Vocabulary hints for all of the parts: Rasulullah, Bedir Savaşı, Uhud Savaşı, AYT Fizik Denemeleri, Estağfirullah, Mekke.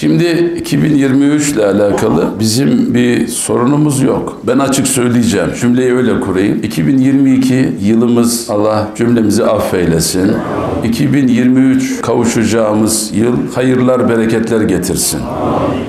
Şimdi 2023 ile alakalı bizim bir sorunumuz yok. Ben açık söyleyeceğim. Cümleyi öyle kurayım. 2022 yılımız, Allah cümlemizi affeylesin. 2023 kavuşacağımız yıl hayırlar, bereketler getirsin.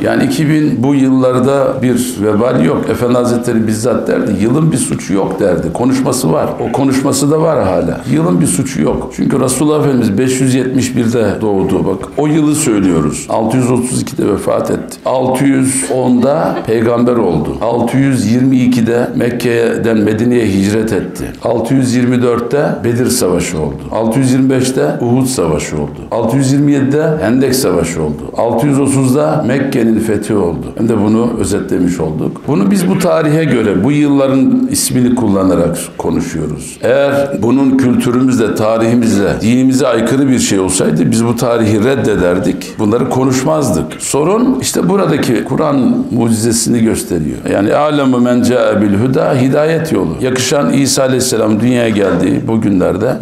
Yani bu yıllarda bir vebal yok. Efendi Hazretleri bizzat derdi, yılın bir suçu yok derdi. Konuşması var. O konuşması da var hala. Yılın bir suçu yok. Çünkü Resulullah Efendimiz 571'de doğdu. Bak o yılı söylüyoruz. 632'de vefat etti. 610'da peygamber oldu. 622'de Mekke'den Medine'ye hicret etti. 624'te Bedir Savaşı oldu. 625'te Uhud Savaşı oldu. 627'de Hendek Savaşı oldu. 630'da Mekke'nin fethi oldu. Hem de bunu özetlemiş olduk. Bunu biz bu tarihe göre, bu yılların ismini kullanarak konuşuyoruz. Eğer bunun kültürümüzle, tarihimizle, dinimize aykırı bir şey olsaydı biz bu tarihi reddederdik. Bunları konuşmazdık. Sorun işte buradaki Kur'an mucizesini gösteriyor. Yani alemu men ca'e bil huda, hidayet yolu. Yakışan İsa Aleyhisselam dünyaya geldiği bu günlerde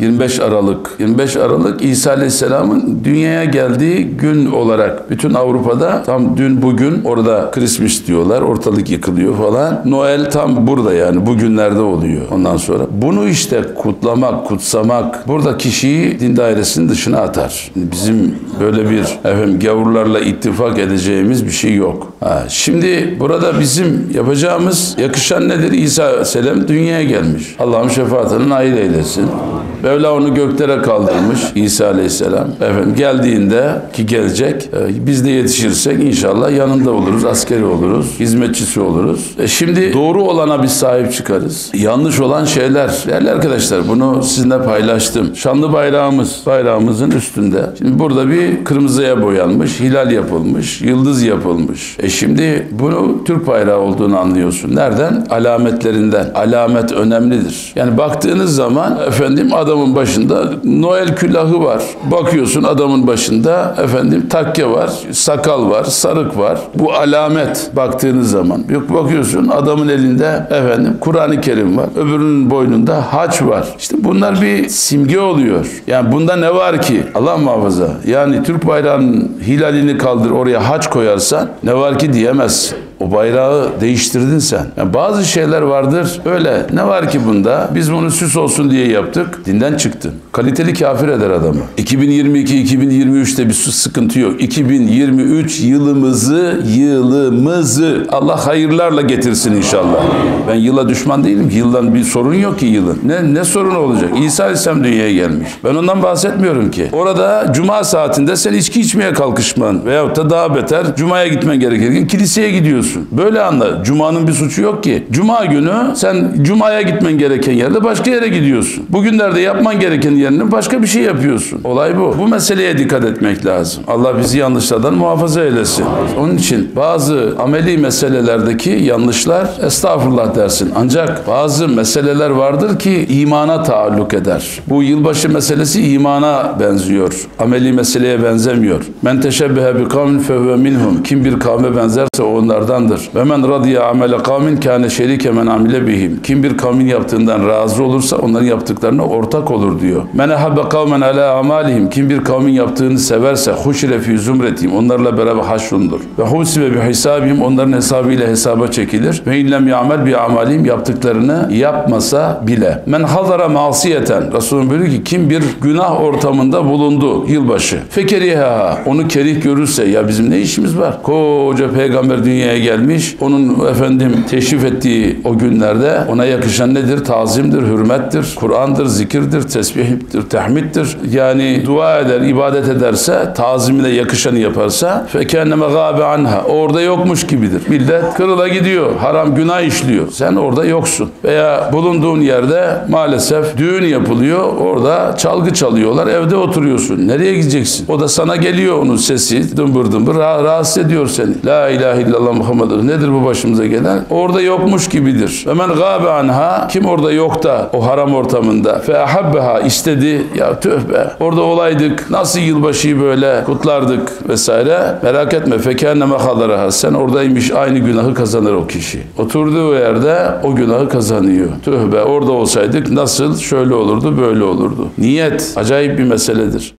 25 Aralık İsa Aleyhisselam'ın dünyaya geldiği gün olarak bütün Avrupa'da tam dün bugün orada Christmas diyorlar. Ortalık yıkılıyor falan. Noel tam burada yani bugünlerde oluyor. Ondan sonra bunu işte kutlamak, kutsamak burada kişiyi din dairesinin dışına atar. Bizim böyle bir gavurlarla ittifak edeceğimiz bir şey yok. Şimdi burada bizim yapacağımız yakışan nedir? İsa Aleyhisselam dünyaya gelmiş. Allah'ım şefaatine nail eylesin. Mevla onu göklere kaldırmış İsa Aleyhisselam. Geldiğinde ki gelecek, biz de yetişirsek inşallah yanında oluruz, askeri oluruz, hizmetçisi oluruz. Şimdi doğru olana bir sahip çıkarız. Yanlış olan şeyler. Değerli arkadaşlar, bunu sizinle paylaştım. Şanlı bayrağımız, bayrağımızın üstünde. Şimdi burada bir kırmızıya boyanmış, hilal yapılmış, yıldız yapılmış. Şimdi bunu Türk bayrağı olduğunu anlıyorsun. Nereden? Alametlerinden. Alamet önemlidir. Yani baktığınız zaman adamın başında Noel külahı var. Bakıyorsun adamın başında takke var, sakal var, sarık var. Bu alamet baktığınız zaman. Yok bakıyorsun adamın elinde Kur'an-ı Kerim var. Öbürünün boynunda haç var. İşte bunlar bir simge oluyor. Yani bunda ne var ki? Allah muhafaza. Yani Türk bayrağının hilalini kaldır, oraya haç koyarsan ne var ki diyemezsin. O bayrağı değiştirdin sen. Yani bazı şeyler vardır öyle. Ne var ki bunda? Biz bunu süs olsun diye yaptık. Dinden çıktı. Kaliteli kafir eder adamı. 2022-2023'te bir sıkıntı yok. 2023 yılımızı Allah hayırlarla getirsin inşallah. Ben yıla düşman değilim. Yıldan bir sorun yok ki yılın. Ne sorun olacak? İsa Aleyhisselam dünyaya gelmiş. Ben ondan bahsetmiyorum ki. Orada cuma saatinde sen içki içmeye kalkışman veyahut da daha beter cumaya gitmen gerekirken kiliseye gidiyorsun. Böyle anla. Cuma'nın bir suçu yok ki. Cuma günü sen cumaya gitmen gereken yerde başka yere gidiyorsun. Bugünlerde yapman gereken yerine başka bir şey yapıyorsun. Olay bu. Bu meseleye dikkat etmek lazım. Allah bizi yanlışlardan muhafaza eylesin. Onun için bazı ameli meselelerdeki yanlışlar estağfurullah dersin. Ancak bazı meseleler vardır ki imana taalluk eder. Bu yılbaşı meselesi imana benziyor. Ameli meseleye benzemiyor. Men teşebbehe bi kavmin fehve minhum. Kim bir kavme benzerse onlardan. Ve men radiye amele kavmin kâne şerike men amile bihim. Kim bir kavmin yaptığından razı olursa onların yaptıklarına ortak olur diyor. Men habbe kavmen ala amalihim. Kim bir kavmin yaptığını severse huşire fi zümretihim. Onlarla beraber haşrundur. Ve husibe bi hisabihim. Onların hesabıyla hesaba çekilir. Ve illem ya'mel bi amalihim. Yaptıklarını yapmasa bile. Men hazara masiyeten. Resulüm buyuruyor ki kim bir günah ortamında bulundu yılbaşı. Fekeriha. Onu kerih görürse ya bizim ne işimiz var? Koca peygamber dünyaya gelmiş. Onun teşrif ettiği o günlerde ona yakışan nedir? Tazimdir, hürmettir, Kur'an'dır, zikirdir, tesbihdir, tehmiddir. Yani dua eder, ibadet ederse, tazimine yakışanı yaparsa fekenneme gâbe anha. Orada yokmuş gibidir. Millet kırıla gidiyor. Haram, günah işliyor. Sen orada yoksun. Veya bulunduğun yerde maalesef düğün yapılıyor. Orada çalgı çalıyorlar. Evde oturuyorsun. Nereye gideceksin? O da sana geliyor, onun sesi. Dımbır dımbır rahatsız ediyor seni. La ilahe illallah Muhammed. Nedir bu başımıza gelen? Orada yokmuş gibidir. Ve men gâbe anha. Kim orada yok da o haram ortamında fe ahabbeha istedi. Ya tüh be. Orada olaydık. Nasıl yılbaşıyı böyle kutlardık vesaire. Merak etme. Fekenneme hadaraha. Sen oradaymış aynı günahı kazanır o kişi. Oturduğu yerde o günahı kazanıyor. Tüh be. Orada olsaydık nasıl? Şöyle olurdu, böyle olurdu. Niyet acayip bir meseledir.